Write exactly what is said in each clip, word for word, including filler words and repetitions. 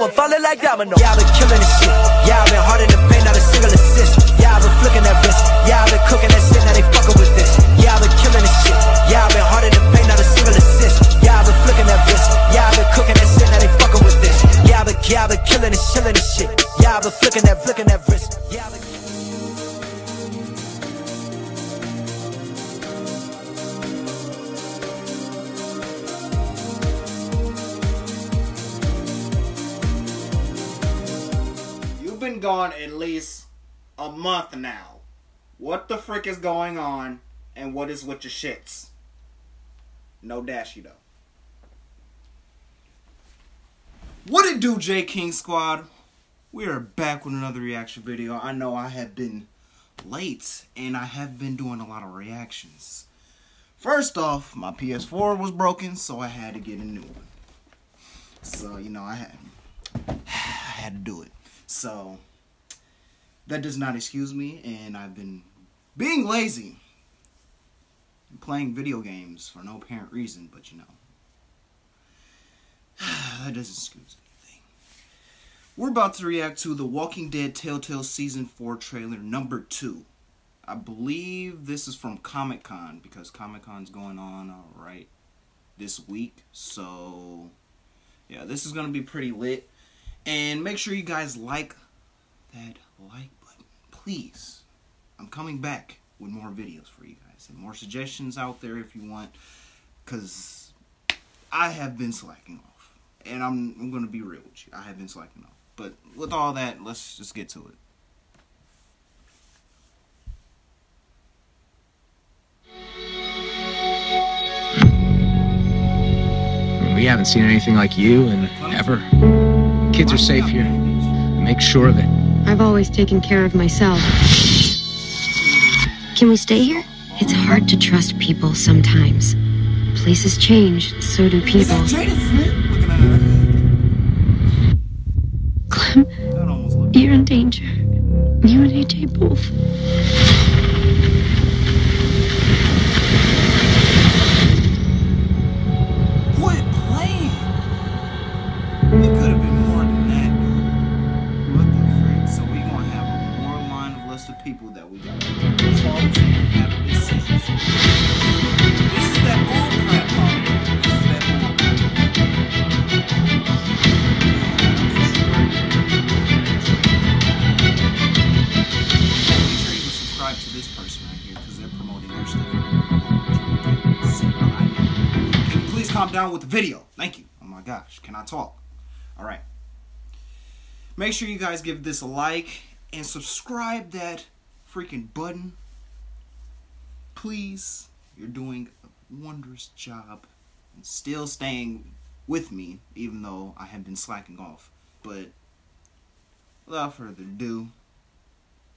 We're falling like domino. Y'all been killing this shit. Y'all been hard in the paint, not a single assist. Y'all been flicking that wrist. Y'all been cooking that shit, now they fucking with this. Y'all been killing this shit. Y'all been hard in the paint, not a single assist. Y'all been flicking that wrist. Y'all been cooking that shit, now they fucking with this. Y'all been, y'all been killing this, chilling this shit. Y'all been flicking that, flicking that wrist. Y'all been. Been gone at least a month now. What the frick is going on, and what is with your shits? No dashy though. What it do, Jking Squad? We are back with another reaction video. I know I have been late, and I have been doing a lot of reactions. First off, my P S four was broken, so I had to get a new one. So you know, I had, I had to do it. So, that does not excuse me, and I've been being lazy, playing video games for no apparent reason, but you know, that doesn't excuse anything. We're about to react to the Walking Dead Telltale Season four trailer number two. I believe this is from Comic-Con, because Comic-Con's going on all right this week, so yeah, this is going to be pretty lit. And make sure you guys like that like button, please. I'm coming back with more videos for you guys and more suggestions out there if you want, because I have been slacking off. And I'm, I'm going to be real with you. I have been slacking off. But with all that, let's just get to it. We haven't seen anything like you in ever. Kids are safe here. Make sure of it. I've always taken care of myself. Can we stay here? It's hard to trust people sometimes. Places change, so do people. Clem, you're in danger. You and A J both. Down with the video. Thank you. Oh my gosh, can I talk? All right. Make sure you guys give this a like and subscribe that freaking button. Please. You're doing a wondrous job and still staying with me, even though I have been slacking off. But without further ado,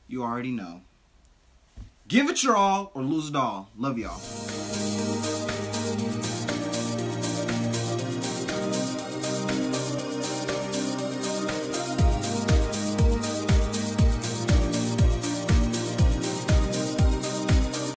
you already know. Give it your all or lose it all. Love y'all.